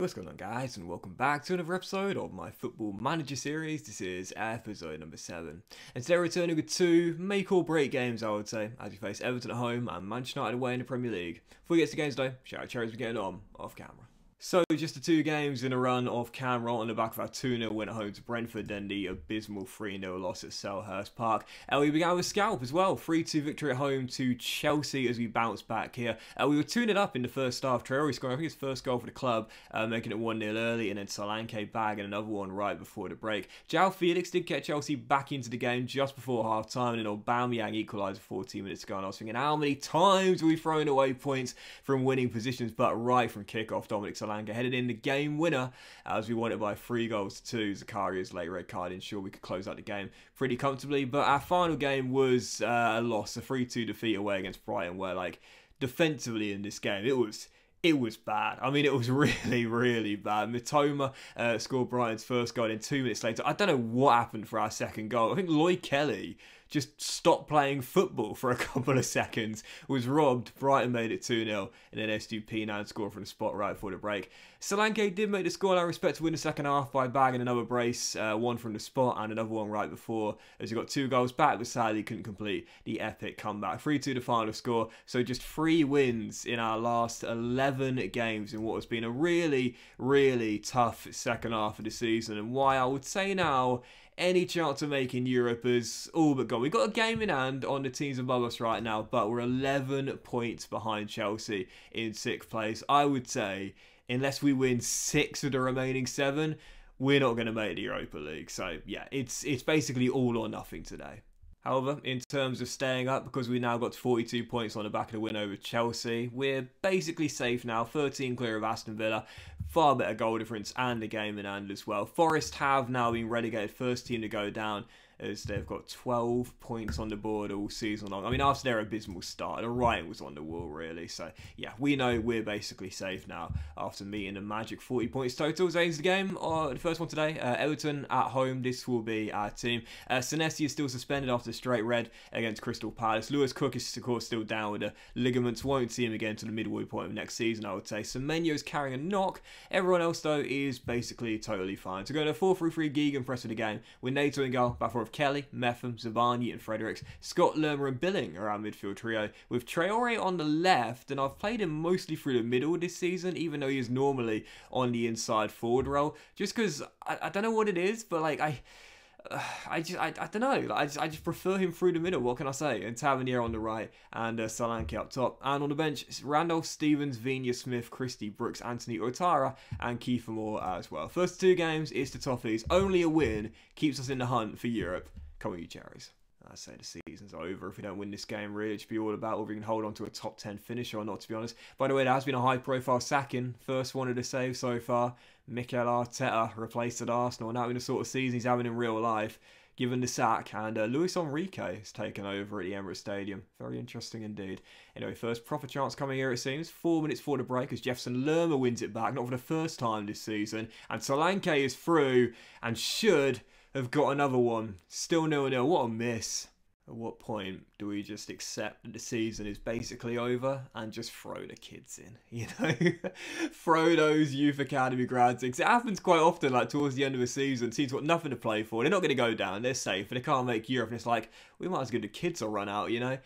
What's going on, guys, and welcome back to another episode of my Football Manager series. This is episode number 7, and today we're returning with two make or break games, I would say, as we face Everton at home and Manchester United away in the Premier League. Before we get to games though, shout out Cherries for getting on off camera. So just the two games in a run off camera on the back of our 2-0 win at home to Brentford, then the abysmal 3-0 loss at Selhurst Park. And we began with Scalp as well, 3-2 victory at home to Chelsea as we bounced back here. We were 2-0 up in the first half, Traoré scoring I think his first goal for the club, making it 1-0 early, and then Solanke bagging another one right before the break. Joao Felix did get Chelsea back into the game just before half time, and then Aubameyang equalised 14 minutes ago, and I was thinking, how many times are we throwing away points from winning positions? But right from kickoff, Dominic Solanke headed in the game winner as we won it by 3-2. Zakaria's late red card ensured we could close out the game pretty comfortably, but our final game was a loss, a 3-2 defeat away against Brighton, where like defensively in this game it was bad. I mean, it was really bad. Mitoma scored Brighton's first goal, and 2 minutes later, I don't know what happened for our second goal. I think Lloyd Kelly just stopped playing football for a couple of seconds, was robbed. Brighton made it 2-0, and then SP9 scored from the spot right before the break. Solanke did make the scoreline respectable in the second half by bagging another brace, one from the spot and another one right before, as he got two goals back, but sadly couldn't complete the epic comeback. 3-2 the final score, so just 3 wins in our last 11 games in what has been a really tough second half of the season, and why I would say now any chance of making Europe is all but gone. We've got a game in hand on the teams above us right now, but we're 11 points behind Chelsea in 6th place. I would say, unless we win 6 of the remaining 7, we're not going to make the Europa League. So, yeah, it's basically all or nothing today. However, in terms of staying up, because we now got 42 points on the back of the win over Chelsea, we're basically safe now, 13 clear of Aston Villa, far better goal difference and a game in hand as well. Forest have now been relegated, first team to go down, as they've got 12 points on the board all season long. I mean, after their abysmal start, the writing was on the wall, really. So, yeah, we know we're basically safe now after meeting the magic 40 points total. So, the game, the first one today, Everton at home. This will be our team. Senesi is still suspended after straight red against Crystal Palace. Lewis Cook is, of course, still down with the ligaments. Won't see him again to the midway point of next season, I would say. Semenyo's carrying a knock. Everyone else, though, is basically totally fine. So, going to 4-3-3 Gigan press of the game with Naito in goal, back for Kelly, Mepham, Tavernier and Fredericks. Scott, Lerma and Billing are our midfield trio, with Traoré on the left, and I've played him mostly through the middle this season, even though he is normally on the inside forward role, just because, I don't know what it is, but like, I don't know. Like, I just prefer him through the middle. What can I say? And Tavernier on the right, and Solanke up top, and on the bench it's Randolph, Stevens, Vina, Smith, Christie, Brooks, Anthony Ouattara, and Kiefer Moore as well. First 2 games is the Toffees. Only a win keeps us in the hunt for Europe. Come on, you Cherries. I say the season's over if we don't win this game, really. It should be all about whether we can hold on to a top 10 finish or not, to be honest. By the way, there has been a high-profile sacking. First one of the save so far. Mikel Arteta replaced at Arsenal. Now in the sort of season he's having in real life, given the sack, and Luis Enrique has taken over at the Emirates Stadium. Very interesting indeed. Anyway, first proper chance coming here, it seems. 4 minutes for the break as Jefferson Lerma wins it back, not for the first time this season. And Solanke is through and should have got another one. Still 0-0. What a miss. At what point do we just accept that the season is basically over and just throw the kids in, you know? Throw those youth academy grads in. Because it happens quite often, like towards the end of the season, teams got nothing to play for. They're not going to go down. They're safe. And they can't make Europe. And it's like, we might as well, the kids will run out, you know?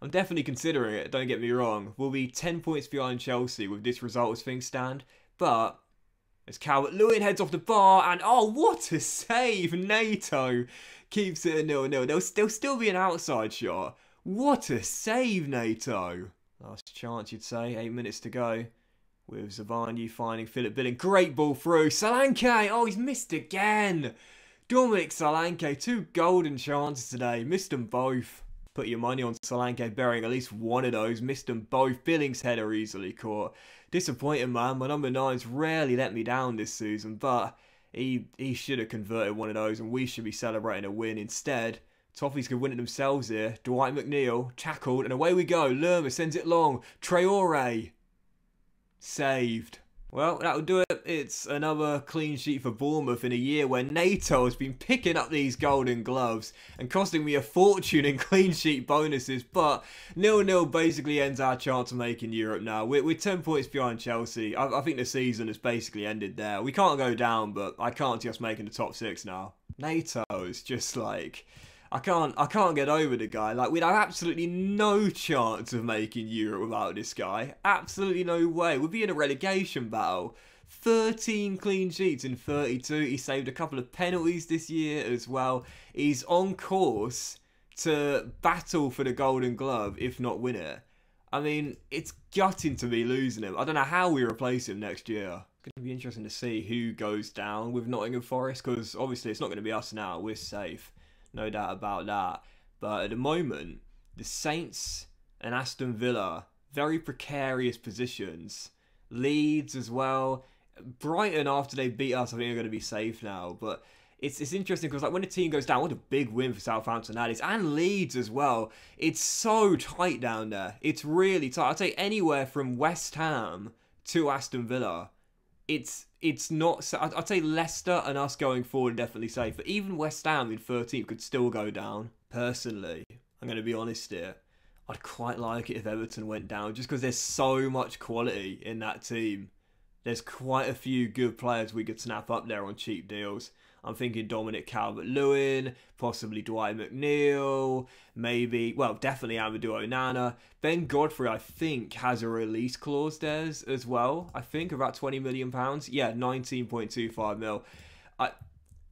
I'm definitely considering it. Don't get me wrong. We'll be 10 points behind Chelsea with this result as things stand. But as Calvert-Lewin heads off the bar, and oh, what a save! Naito keeps it at 0-0. There'll still be an outside shot. What a save, Naito! Last chance, you'd say. 8 minutes to go. With Zavarni finding Philip Billing. Great ball through. Solanke! Oh, he's missed again! Dominic Solanke, 2 golden chances today. Missed them both. Put your money on Solanke burying at least one of those. Missed them both. Billing's header easily caught. Disappointing, man. My number 9's rarely let me down this season, but he should have converted one of those, and we should be celebrating a win instead. Toffees could win it themselves here. Dwight McNeil tackled, and away we go. Lerma sends it long. Traoré saved. Well, that'll do it. It's another clean sheet for Bournemouth in a year where Naito has been picking up these golden gloves and costing me a fortune in clean sheet bonuses, but 0-0 basically ends our chance of making Europe now. We're 10 points behind Chelsea. I think the season has basically ended there. We can't go down, but I can't see us making the top six now. Naito is just like... I can't get over the guy. Like, we'd have absolutely no chance of making Europe without this guy. Absolutely no way. We'd be in a relegation battle. 13 clean sheets in 32. He saved a couple of penalties this year as well. He's on course to battle for the Golden Glove, if not win it. I mean, it's gutting to me losing him. I don't know how we replace him next year. It's going to be interesting to see who goes down with Nottingham Forest, because obviously it's not going to be us now. We're safe. No doubt about that. But at the moment, the Saints and Aston Villa, very precarious positions. Leeds as well. Brighton, after they beat us, I think they're going to be safe now. But it's interesting because, like, when a team goes down, what a big win for Southampton that is. And Leeds as well. It's so tight down there. It's really tight. I'd say anywhere from West Ham to Aston Villa. It's not... I'd say Leicester and us going forward are definitely safe. But even West Ham in 13th could still go down. Personally, I'm going to be honest here. I'd quite like it if Everton went down just because there's so much quality in that team. There's quite a few good players we could snap up there on cheap deals. I'm thinking Dominic Calvert-Lewin, possibly Dwight McNeil, maybe... Well, definitely Amadou Onana. Ben Godfrey, I think, has a release clause there as well. I think about £20 million. Yeah, 19.25 mil.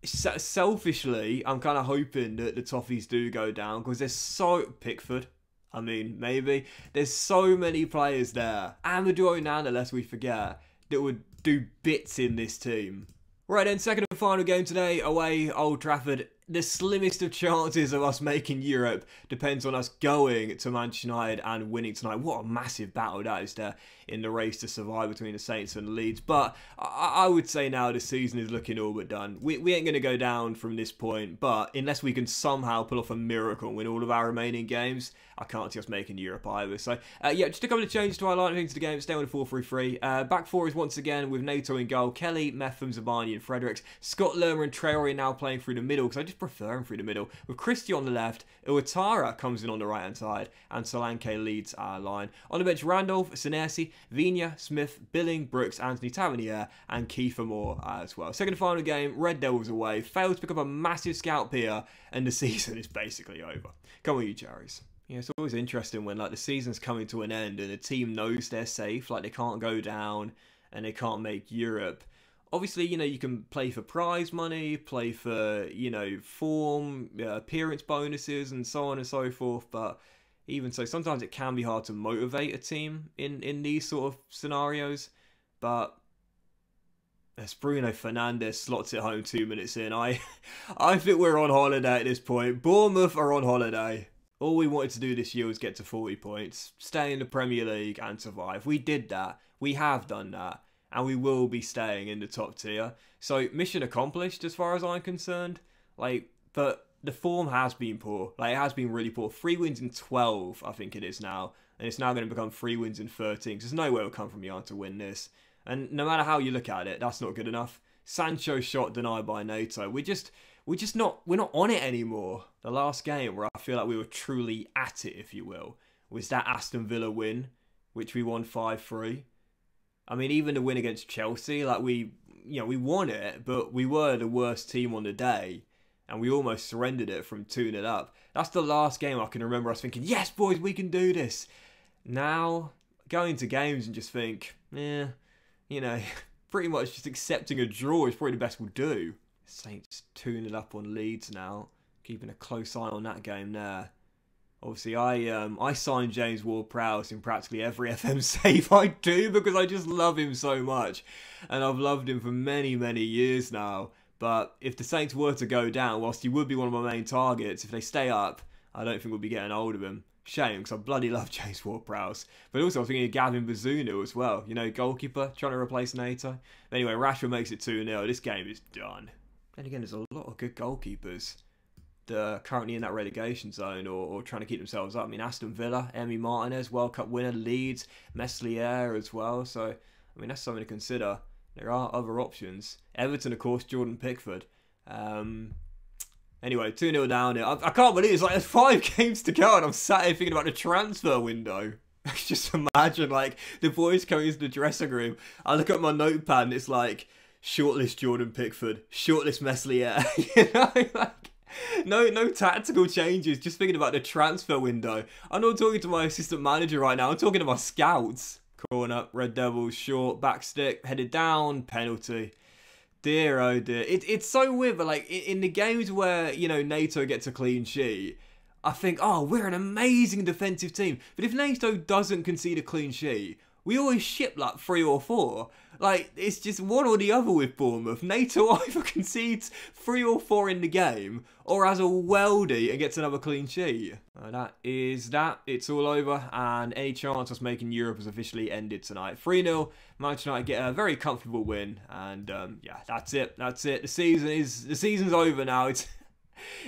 Selfishly, I'm kind of hoping that the Toffees do go down because there's so... Pickford. I mean, maybe. There's so many players there. Amadou Onana, lest we forget, that would do bits in this team. Right then, second and final game today, away Old Trafford. The slimmest of chances of us making Europe depends on us going to Manchester United and winning tonight. What a massive battle that is there in the race to survive between the Saints and Leeds. But I would say now the season is looking all but done. We ain't going to go down from this point, but unless we can somehow pull off a miracle and win all of our remaining games, I can't see us making Europe either. So, yeah, just a couple of changes to our line of things to the game. Stay on a 4-3-3. Back four is once again with Naito in goal. Kelly, Mepham, Zabarni and Fredericks. Scott Lerma and Traoré now playing through the middle, because I just prefer him through the middle. With Christie on the left, Ouattara comes in on the right-hand side, and Solanke leads our line. On the bench, Randolph, Senesi, Vigna, Smith, Billing, Brooks, Anthony Tavernier, and Kiefer Moore as well. Second and final game, Red Devils away. Failed to pick up a massive scalp here, and the season is basically over. Come on, you Cherries. Yeah, it's always interesting when, like, the season's coming to an end and a team knows they're safe, like they can't go down and they can't make Europe. Obviously, you know, you can play for prize money, play for, you know, form, appearance bonuses and so on and so forth, but even so, sometimes it can be hard to motivate a team in these sort of scenarios. But as Bruno Fernandes slots it home 2 minutes in, I think we're on holiday at this point. Bournemouth are on holiday. All we wanted to do this year was get to 40 points, stay in the Premier League and survive. We did that. We have done that. And we will be staying in the top tier. So, mission accomplished as far as I'm concerned. Like, but the form has been poor. Like, it has been really poor. 3 wins in 12, I think it is now. And it's now going to become 3 wins in 13. Because there's no way it'll come from Yarn to win this. And no matter how you look at it, that's not good enough. Sancho shot denied by Naito. We're not on it anymore. The last game where I feel like we were truly at it, if you will, was that Aston Villa win, which we won 5-3. I mean, even the win against Chelsea, like, we won it, but we were the worst team on the day, and we almost surrendered it from 2-0 up. That's the last game I can remember us thinking, yes, boys, we can do this. Now, going to games and just think, yeah, you know, pretty much just accepting a draw is probably the best we'll do. Saints 2-0 up on Leeds now. Keeping a close eye on that game there. Obviously, I signed James Ward-Prowse in practically every FM save I do because I just love him so much. And I've loved him for many, many years now. But if the Saints were to go down, whilst he would be one of my main targets, if they stay up, I don't think we'll be getting hold of him. Shame, because I bloody love James Ward-Prowse. But also, I was thinking of Gavin Bazunu as well. You know, goalkeeper, trying to replace Naito. Anyway, Rashford makes it 2-0. This game is done. Then again, there's a lot of good goalkeepers that are currently in that relegation zone or trying to keep themselves up. I mean, Aston Villa, Emi Martinez, World Cup winner, Leeds, Meslier as well. So I mean, that's something to consider. There are other options. Everton, of course, Jordan Pickford. Anyway, 2-0 down here. I can't believe it's like there's 5 games to go and I'm sat here thinking about the transfer window. Just imagine, like, the boys coming into the dressing room. I look at my notepad and it's like, shortlist Jordan Pickford, shortlist Meslier. You know, like, no tactical changes, just thinking about the transfer window. I'm not talking to my assistant manager right now, I'm talking to my scouts. Corner, Red Devils, short, back stick, headed down, penalty. Dear, oh dear. It's so weird, but like, in the games where, you know, Naito gets a clean sheet, I think, oh, we're an amazing defensive team. But if Naito doesn't concede a clean sheet, we always ship like 3 or 4. Like, it's just one or the other with Bournemouth. Naito either concedes 3 or 4 in the game, or has a weldy and gets another clean sheet. That is that. It's all over, and any chance of us making Europe has officially ended tonight. 3-0. Manchester United get a very comfortable win, and yeah, that's it. That's it. The season's over now.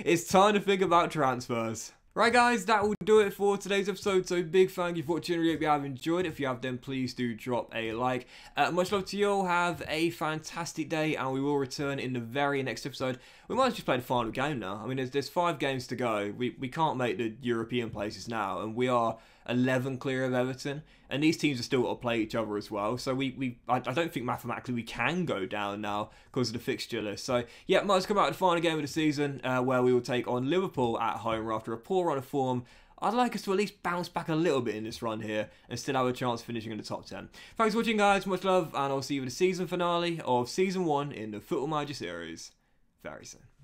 It's time to think about transfers. Right guys, that will do it for today's episode, so big thank you for watching. Really hope you have enjoyed. If you have, then please do drop a like. Much love to you all, have a fantastic day, and we will return in the very next episode. We might just play the final game now. I mean, there's 5 games to go. We can't make the European places now, and we are 11 clear of Everton, and these teams are still got to play each other as well, so I don't think mathematically we can go down now because of the fixture list. So yeah, might as well come out to the final game of the season, where we will take on Liverpool at home after a poor run of form. I'd like us to at least bounce back a little bit in this run here and still have a chance of finishing in the top 10. Thanks for watching guys, much love, and I'll see you in the season finale of season 1 in the Football Manager series very soon.